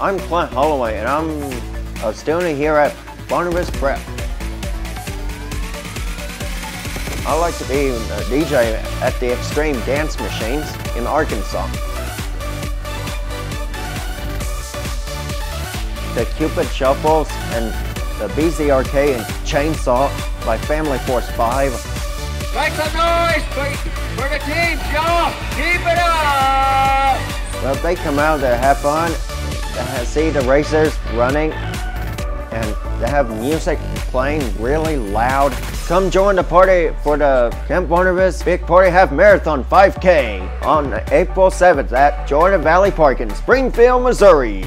I'm Clint Holloway, and I'm a student here at Barnabas Prep. I like to be a DJ at the Extreme Dance Machines in Arkansas. The Cupid Shuffles and the BZRK and Chainsaw by Family Force 5. Make some noise for the teams, y'all! Keep it up! Well, they come out, they have fun, they see the racers running, and they have music playing really loud. Come join the party for the Camp Barnabas Big Party Half Marathon 5K on April 7th at Jordan Valley Park in Springfield, Missouri.